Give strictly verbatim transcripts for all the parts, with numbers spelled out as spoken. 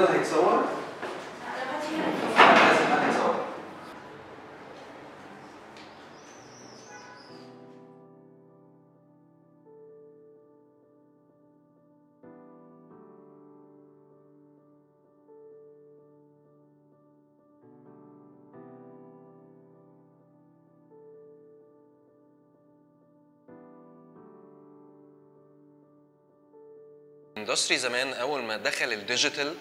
هنا هيتصور؟ لازم هيتصور. الاندستري زمان اول ما دخل الديجيتال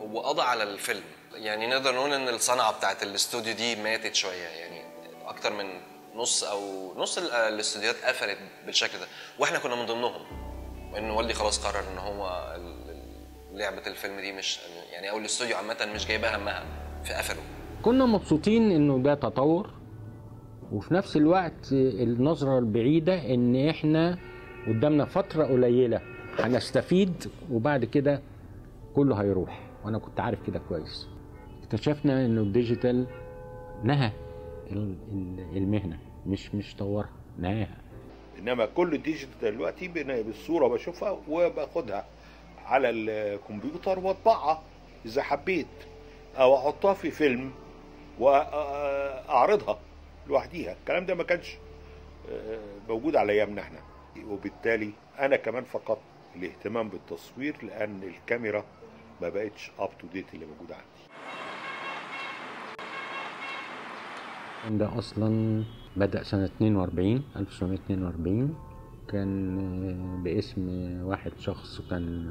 هو قضى على الفيلم، يعني نقدر نقول ان الصنعه بتاعت الاستوديو دي ماتت شويه، يعني اكتر من نص او نص الاستوديوهات قفلت بالشكل ده، واحنا كنا من ضمنهم. وان والدي خلاص قرر ان هو لعبه الفيلم دي مش يعني او الاستوديو عامه مش جايبها همها فقفله. كنا مبسوطين انه ده تطور، وفي نفس الوقت النظره البعيده ان احنا قدامنا فتره قليله هنستفيد وبعد كده كله هيروح، وانا كنت عارف كده كويس. اكتشفنا انه الديجيتال نهى المهنه، مش مش طورها، نهاها. انما كل الديجيتال دلوقتي بالصوره بشوفها وباخدها على الكمبيوتر واطبعها اذا حبيت، او احطها في فيلم واعرضها لوحديها. الكلام ده ما كانش موجود على ايامنا احنا، وبالتالي انا كمان فقدت الاهتمام بالتصوير لان الكاميرا ما بقتش اب تو ديت اللي موجوده عندي. ده اصلا بدا سنه اتنين واربعين الف وتسعمية اتنين واربعين، كان باسم واحد شخص كان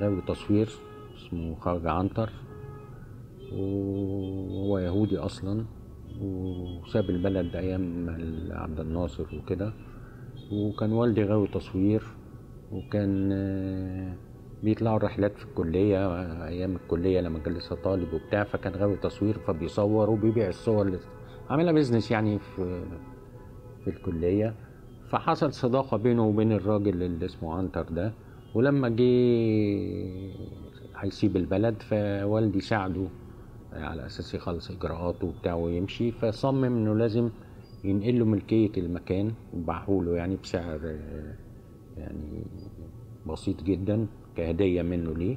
غاوي تصوير اسمه خواجه عنتر، وهو يهودي اصلا وساب البلد ايام عبد الناصر وكده، وكان والدي غاوي تصوير، وكان بيطلعوا رحلات في الكلية أيام الكلية لما كان لسه طالب وبتاع، فكان غاوي تصوير فبيصور وبيبيع الصور اللي عاملها بيزنس يعني في في الكلية. فحصل صداقة بينه وبين الراجل اللي اسمه عنتر ده، ولما جه هيسيب البلد فوالدي ساعده على أساس يخلص إجراءاته وبتاع ويمشي، فصمم إنه لازم ينقل له ملكية المكان وباعه له يعني بسعر يعني بسيط جدا كهدية منه ليه.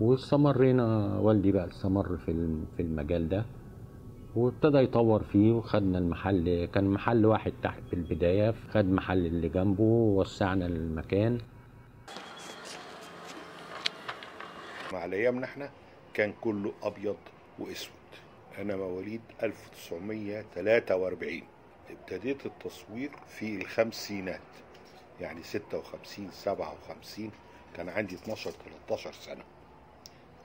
واستمرينا، والدي بقى استمر في في المجال ده وابتدى يطور فيه، وخدنا المحل، كان محل واحد تحت في البداية، خد محل اللي جنبه ووسعنا المكان. مع الأيام احنا كان كله أبيض وأسود. أنا مواليد الف وتسعمية تلاتة واربعين، ابتديت التصوير في الخمسينات، يعني ستة وخمسين سبعة وخمسين، كان عندي اتناشر تلتاشر سنة،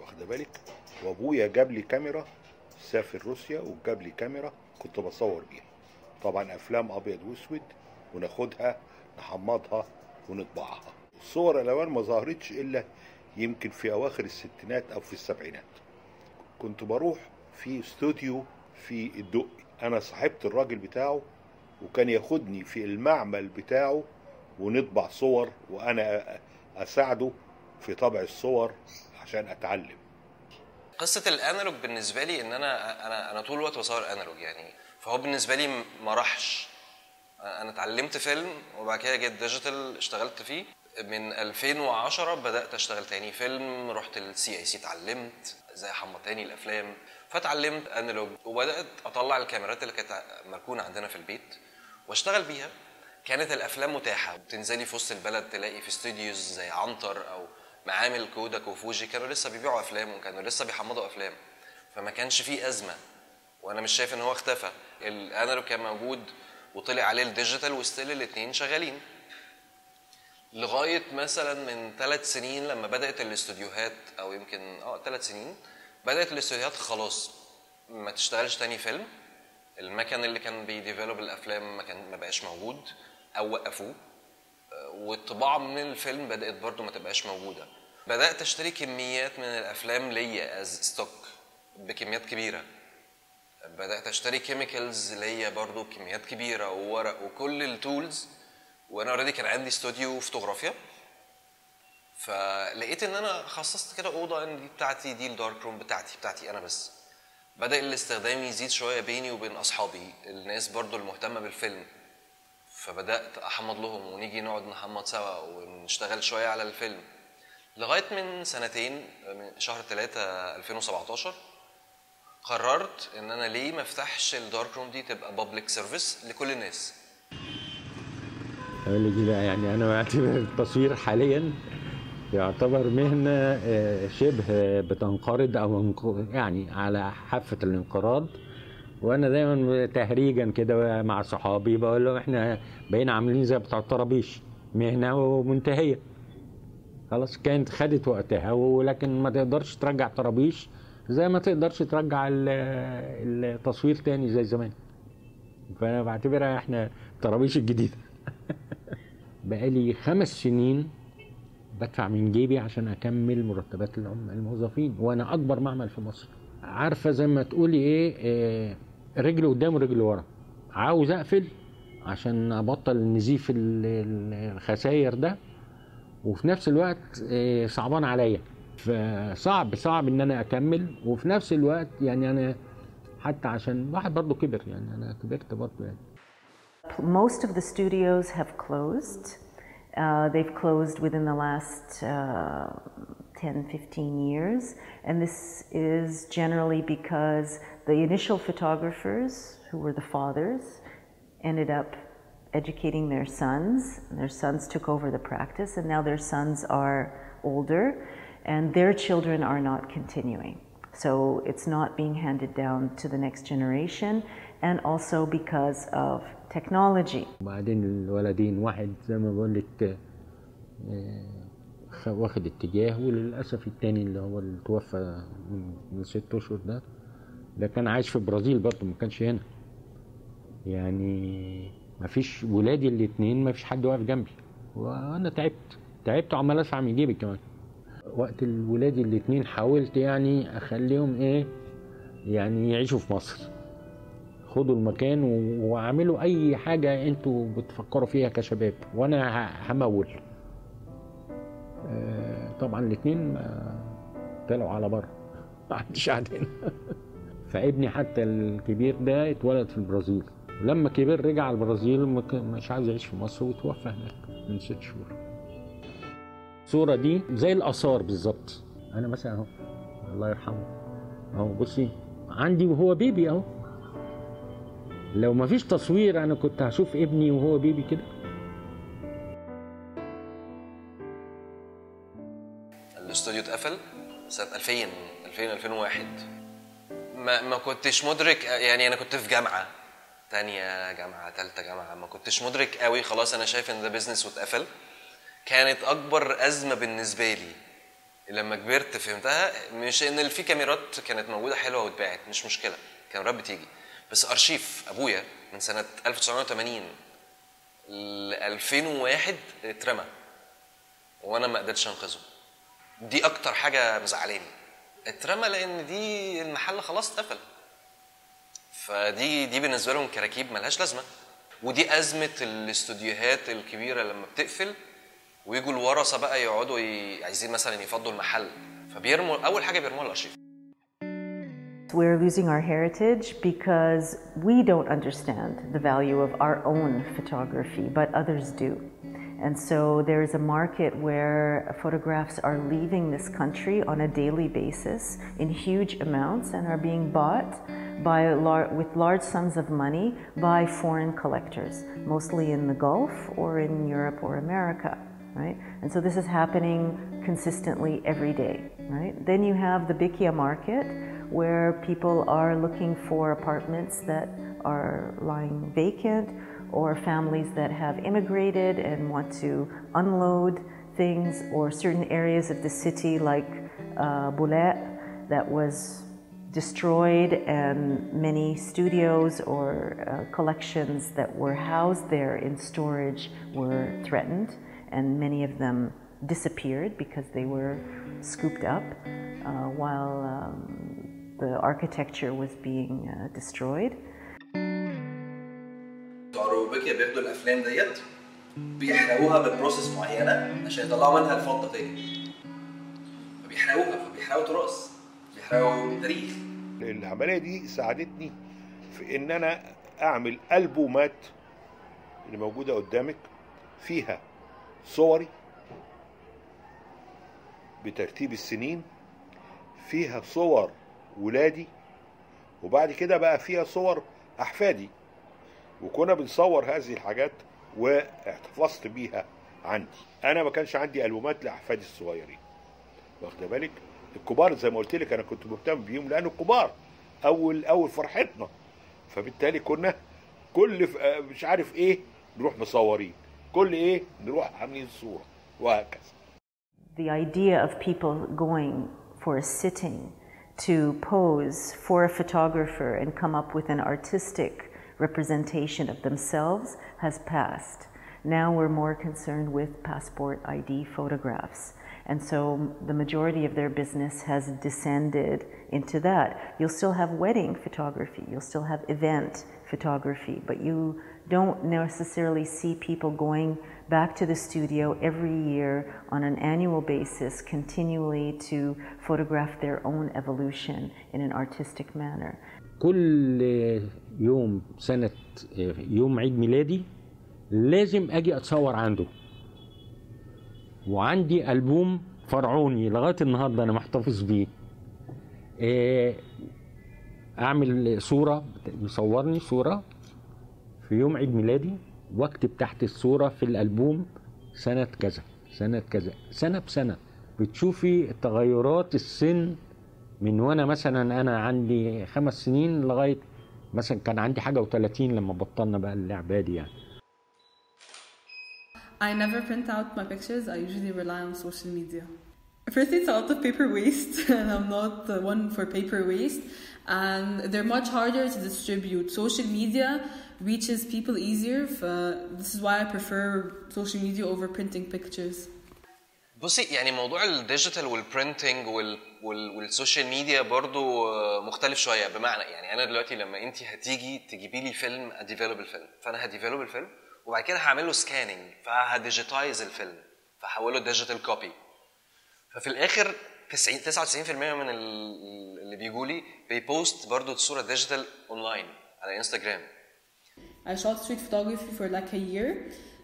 واخد بالك؟ وأبويا جاب لي كاميرا، سافر روسيا وجاب لي كاميرا كنت بصور بيها طبعا أفلام أبيض وأسود، وناخدها نحمضها ونطبعها. الصور الألوان ما ظهرتش إلا يمكن في أواخر الستينات أو في السبعينات. كنت بروح في استوديو في الدقي، انا صاحبت الراجل بتاعه وكان ياخدني في المعمل بتاعه ونطبع صور، وانا اساعده في طبع الصور عشان اتعلم. قصه الانالوج بالنسبه لي ان انا انا انا طول الوقت بصور انالوج يعني، فهو بالنسبه لي ما راحش. انا اتعلمت فيلم وبعد كده جيت ديجيتال اشتغلت فيه من الفين وعشرة، بدات اشتغل تاني فيلم، رحت للسي اي سي اتعلمت ازاي احمض تاني الافلام، فاتعلمت انالوج وبدات اطلع الكاميرات اللي كانت مركونه عندنا في البيت واشتغل بيها. كانت الافلام متاحه، بتنزلي في وسط البلد تلاقي في استوديوز زي عنتر او معامل كوداك وفوجي كانوا لسه بيبيعوا افلام وكانوا لسه بيحمضوا افلام، فما كانش فيه ازمه، وانا مش شايف ان هو اختفى. الانالوج كان موجود وطلع عليه الديجيتال وستيل الاثنين شغالين، لغايه مثلا من ثلاث سنين لما بدات الاستوديوهات، او يمكن اه ثلاث سنين بدات الاستوديوهات خلاص ما تشتغلش تاني فيلم، المكان اللي كان بيديفلوب الافلام ما كان ما بقاش موجود او وقفوه، والطباعه من الفيلم بدات برضو ما تبقاش موجوده. بدات اشتري كميات من الافلام ليا از ستوك بكميات كبيره، بدات اشتري كيميكالز ليا برضو بكميات كبيره وورق وكل التولز، وانا اوريدي كان عندي استوديو فوتوغرافيا، فلقيت ان انا خصصت كده اوضه ان دي بتاعتي، دي الدارك روم بتاعتي بتاعتي انا بس. بدا الاستخدام يزيد شويه بيني وبين اصحابي، الناس برضو المهتمه بالفيلم، فبدات احمض لهم ونيجي نقعد نحمض سوا ونشتغل شويه على الفيلم، لغايه من سنتين، من شهر ثلاثة ألفين وسبعتاشر، قررت ان انا ليه ما افتحش الدارك روم دي تبقى بابليك سيرفيس لكل الناس. اقول لك بقى، يعني انا بعتبر التصوير حاليا يعتبر مهنه شبه بتنقرض او يعني على حافه الانقراض، وانا دايما تهريجا كده مع صحابي بقول لهم احنا بقينا عاملين زي بتاع الطرابيش، مهنه ومنتهيه خلاص. كانت خدت وقتها، ولكن ما تقدرش ترجع طرابيش زي ما تقدرش ترجع التصوير تاني زي زمان، فانا بعتبرها احنا الطرابيش الجديده. بقالي خمس سنين بدفع من جيبي عشان اكمل مرتبات الموظفين، وانا اكبر معمل في مصر. عارفه زي ما تقولي ايه, إيه رجل قدام ورجل ورا. عاوز اقفل عشان ابطل نزيف الخساير ده، وفي نفس الوقت إيه صعبان عليا، فصعب صعب ان انا اكمل. وفي نفس الوقت يعني انا حتى عشان واحد برضه كبر، يعني انا كبرت برضه يعني. Most of the studios have closed. Uh, they've closed within the last uh, ten, fifteen years, and this is generally because the initial photographers, who were the fathers, ended up educating their sons, and their sons took over the practice, and now their sons are older, and their children are not continuing. So it's not being handed down to the next generation, and also because of technology. وبعدين الولدين، واحد زي ما بقول لك واخد اتجاه، وللاسف الثاني اللي هو اللي توفى من ست اشهر ده ده كان عايش في البرازيل برضه، ما كانش هنا. يعني ما فيش، ولادي الاثنين ما فيش حد واقف جنبي، وانا تعبت تعبت وعمال اسعى من جيبي كمان. وقت الولادي الاثنين حاولت يعني اخليهم ايه يعني يعيشوا في مصر، خدوا المكان واعملوا اي حاجه انتوا بتفكروا فيها كشباب، وانا همول. طبعا الاثنين طلعوا على بره، ما عنديش قاعد هنا. فابني حتى الكبير ده اتولد في البرازيل، ولما كبر رجع البرازيل مش عايز يعيش في مصر، وتوفى هناك من ست شهور. الصوره دي زي الاثار بالظبط. انا مثلا اهو الله يرحمه اهو، بصي عندي وهو بيبي اهو. لو ما فيش تصوير انا كنت هشوف ابني وهو بيبي كده. الاستوديو اتقفل سنه ألفين ألفين وواحد. ما ما كنتش مدرك، يعني انا كنت في جامعه تانية، جامعه ثالثه جامعه، ما كنتش مدرك قوي. خلاص انا شايف ان ده بيزنس واتقفل. كانت اكبر ازمه بالنسبه لي لما كبرت فهمتها، مش ان في كاميرات كانت موجوده حلوه واتباعت، مش مشكله، كاميرات بتيجي، بس ارشيف ابويا من سنه ألف وتسعمية وتمانين ل ألفين وواحد اترمى، وانا ما قدرتش انقذه. دي اكتر حاجه مزعلاني، اترمى لان دي المحل خلاص اتقفل. فدي دي بالنسبه لهم كراكيب ملهاش لازمه، ودي ازمه الاستوديوهات الكبيره لما بتقفل ويجوا الورثه بقى يقعدوا ي... عايزين مثلا يفضوا المحل، فبيرموا اول حاجه بيرموها الارشيف. We're losing our heritage because we don't understand the value of our own photography, but others do. And so there is a market where photographs are leaving this country on a daily basis in huge amounts and are being bought by lar- with large sums of money by foreign collectors, mostly in the Gulf or in Europe or America, right? And so this is happening consistently every day, right? Then you have the Bikia market, where people are looking for apartments that are lying vacant, or families that have immigrated and want to unload things, or certain areas of the city like uh, Boulaq that was destroyed, and many studios or uh, collections that were housed there in storage were threatened, and many of them disappeared because they were scooped up uh, while um, the architecture was being uh, destroyed. بتوع بيكيا بياخدوا الافلام ديت بيحرقوها بالبروسيس معينه عشان يطلعوا منها الفضه تاني، فبيحرقوها فبيحرقوا تراث، بيحرقوا تاريخ. العمليه دي ساعدتني في ان انا اعمل البومات اللي موجوده قدامك فيها صوري بترتيب السنين، فيها صور ولادي وبعد كده بقى فيها صور أحفادي، وكنا بنصور هذه الحاجات واحتفظت بيها عندي. أنا ما كانش عندي ألبومات لأحفادي الصغيرين، واخد بالك؟ الكبار زي ما قلت لك أنا كنت مهتم بيهم لأن الكبار أول أول فرحتنا، فبالتالي كنا كل مش عارف إيه نروح مصورين، كل إيه نروح عاملين الصورة وهكذا. The idea of people going for a sitting to pose for a photographer and come up with an artistic representation of themselves has passed. Now we're more concerned with passport I D photographs. And so the majority of their business has descended into that. You'll still have wedding photography, you'll still have event photography, but you don't necessarily see people going back to the studio every year on an annual basis continually to photograph their own evolution in an artistic manner. كل يوم سنة يوم عيد ميلادي لازم أجي أتصور عنده، وعندي ألبوم فرعوني لغاية النهاردة أنا محتفظ بيه. أعمل صورة، يصورني صورة في يوم عيد ميلادي واكتب تحت الصورة في الألبوم سنة كذا سنة كذا، سنة بسنة بتشوفي تغيرات السن من وأنا مثلا أنا عندي خمس سنين لغاية مثلا كان عندي حاجة وثلاثين لما بطلنا بقى اللعبة دي يعني. I never print out my pictures. I usually rely on social media. Firstly, it's a lot of paper waste, and I'm not the one for paper waste. And they're much harder to distribute. Social media reaches people easier. This is why I prefer social media over printing pictures. بصي يعني موضوع الديجيتال والبرينتينج وال والسوشيال ميديا برضو مختلف شوية. بمعنى يعني أنا دلوقتي لما أنتي هتيجي تجيبي لي فيلم أديفلوب الفيلم، فأنا هديفلوب الفيلم وبعد كده هعمل له سكاننج فهديجيتايز الفيلم فهحوله ديجيتال كوبي. ففي الاخر تسعة وتسعين بالمية من اللي بيجوا لي بيبوست برضه الصوره ديجيتال اونلاين على انستغرام. I shot street photography for like a year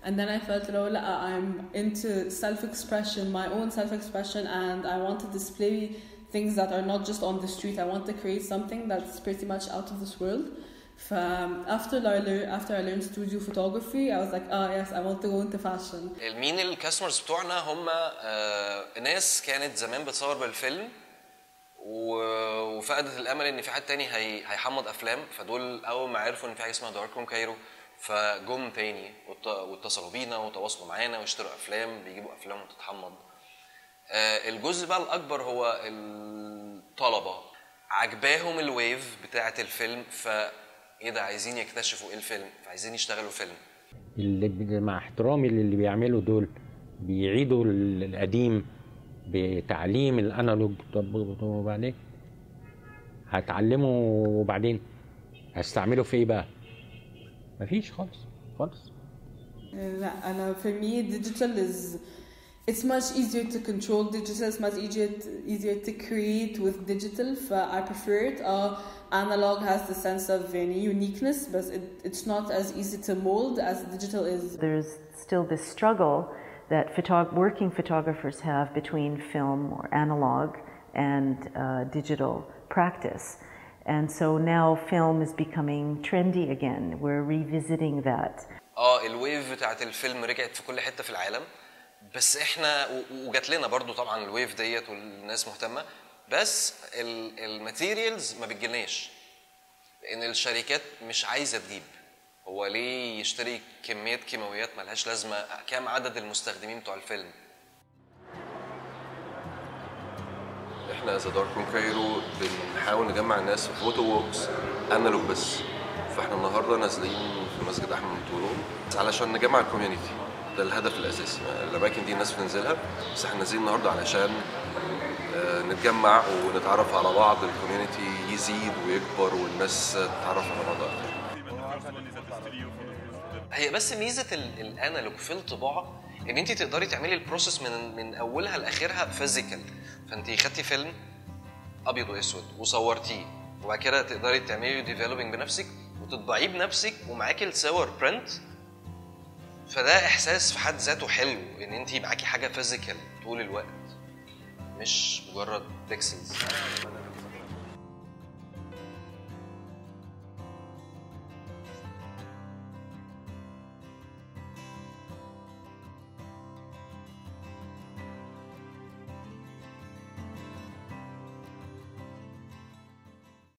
and then I felt لو لا I'm into self-expression, my own self-expression, and I want to display things that are not just on the street. I want to create something that's pretty much out of this world. After I learned after I learned studio photography, I was like, ah yes, I want to go into fashion. مين الكاستمرز بتوعنا هم ناس كانت زمان بتصور بالفيلم وفقدت الامل ان في حد تاني هيحمض افلام، فدول اول ما عرفوا ان في حاجه اسمها دارك روم كايرو فجم تاني واتصلوا بينا وتواصلوا معانا واشتروا افلام، بيجيبوا افلام وتتحمض. الجزء بقى الاكبر هو الطلبه، عجباهم الويف بتاعه الفيلم ف ايه ده، عايزين يكتشفوا ايه الفيلم فعايزين يشتغلوا فيلم. اللي مع احترامي للي بيعملوا دول بيعيدوا القديم بتعليم الانالوج. طب وبعدين هتعلمه وبعدين هستعمله في ايه بقى؟ مفيش خالص خالص. لا انا في مي ديجيتال از It's much easier to control digital, it's much easier to, easier to create with digital, so I prefer it. Uh, analog has the sense of any uniqueness, but it, it's not as easy to mold as digital is. There's still this struggle that photog working photographers have between film or analog and uh, digital practice. And so now film is becoming trendy again. We're revisiting that. اه الويف بتاعت الفيلم رجعت في كل حتة في العالم. بس احنا وجات لنا برضو طبعا الويف ديت والناس مهتمه، بس الماتيريالز ما بتجيلناش لان الشركات مش عايزه تجيب. هو ليه يشتري كميه كيماويات ملهاش لازمه؟ كام عدد المستخدمين بتوع الفيلم؟ احنا ذا دارك روم كايرو بنحاول نجمع الناس في فوتو ووكس انالوج بس، فاحنا النهارده نازلين في مسجد احمد طولون علشان نجمع الكوميونتي، ده الهدف الاساسي. الاماكن دي الناس بتنزلها، بس احنا نازلين النهارده علشان نتجمع ونتعرف على بعض، الكوميونتي يزيد ويكبر والناس تتعرف على بعض اكتر. هي بس ميزه الانالوج في الطباعه ان انت تقدري تعملي البروسيس من من اولها لاخرها فيزيكال. فانت خدتي فيلم ابيض واسود وصورتيه وبعد كده تقدري تعملي ديفلوبينج بنفسك وتطبعيه بنفسك ومعاكي الصور برنت، فده احساس في حد ذاته حلو ان انت معاكي حاجه فيزيكال طول الوقت، مش مجرد بيكسلز.